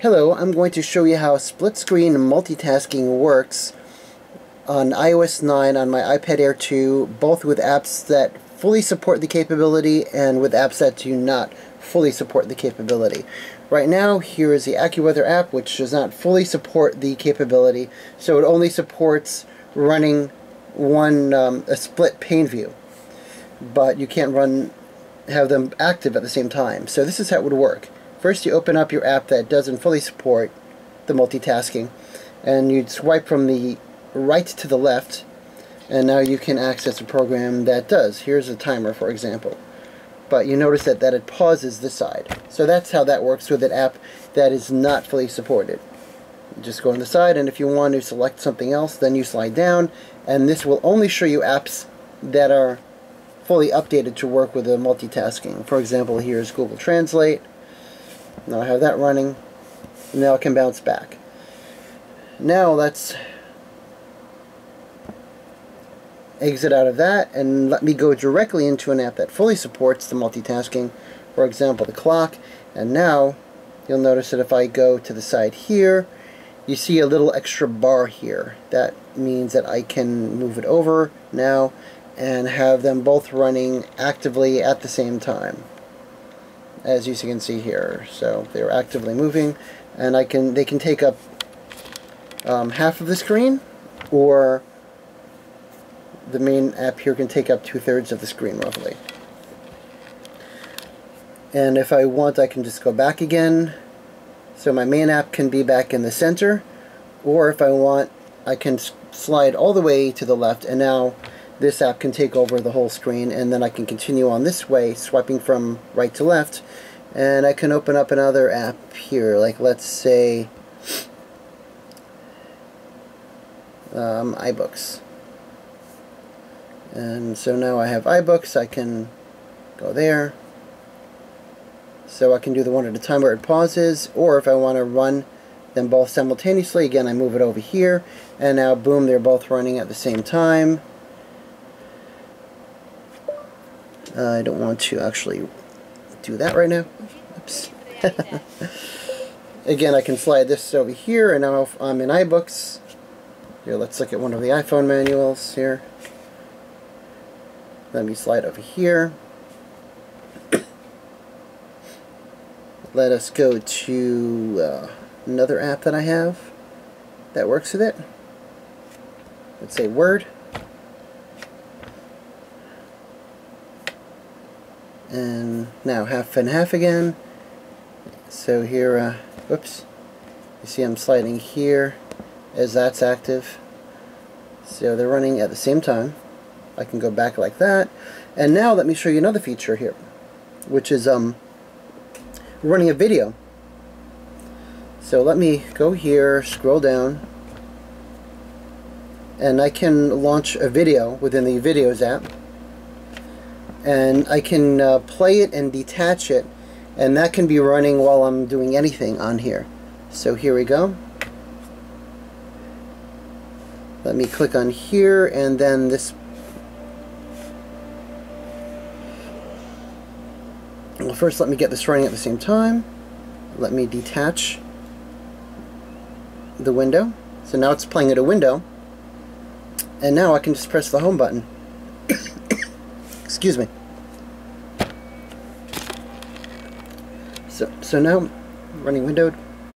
Hello, I'm going to show you how split-screen multitasking works on iOS 9 on my iPad Air 2, both with apps that fully support the capability and with apps that do not fully support the capability. Right now, here is the AccuWeather app, which does not fully support the capability, so it only supports running one a split pane view, but you can't have them active at the same time. So this is how it would work. First, you open up your app that doesn't fully support the multitasking, and you'd swipe from the right to the left, and now you can access a program that does. Here's a timer, for example. But you notice that it pauses this side. So that's how that works with an app that is not fully supported. You just go on the side, and if you want to select something else, then you slide down, and this will only show you apps that are fully updated to work with the multitasking. For example, here's Google Translate. Now I have that running. Now I can bounce back. Now let's exit out of that and let me go directly into an app that fully supports the multitasking, for example the clock. And now you'll notice that if I go to the side here, you see a little extra bar here. That means that I can move it over now and have them both running actively at the same time, as you can see here. So they're actively moving, and they can take up half of the screen, or the main app here can take up 2/3 of the screen roughly. And if I want, I can just go back again, so my main app can be back in the center, or if I want, I can slide all the way to the left, and now this app can take over the whole screen, and then I can continue on this way, swiping from right to left, and I can open up another app here, like let's say iBooks. And so now I have iBooks, I can go there. So I can do the one at a time where it pauses, or if I want to run them both simultaneously, again I move it over here, and now boom, they're both running at the same time. I don't want to actually do that right now. Oops. Again, I can slide this over here, and now I'm in iBooks. Here, let's look at one of the iPhone manuals here. Let me slide over here. Let us go to another app that I have that works with it. Let's say Word. And now half and half again. So here, whoops, you see I'm sliding here as that's active. So they're running at the same time. I can go back like that. And now let me show you another feature here, which is running a video. So let me go here, scroll down, and I can launch a video within the Videos app. And I can play it and detach it, and that can be running while I'm doing anything on here. So here we go. Let me click on here, and then this first let me get this running at the same time. Let me detach the window. So now it's playing at a window, and now I can just press the home button. Excuse me. So now, running windowed.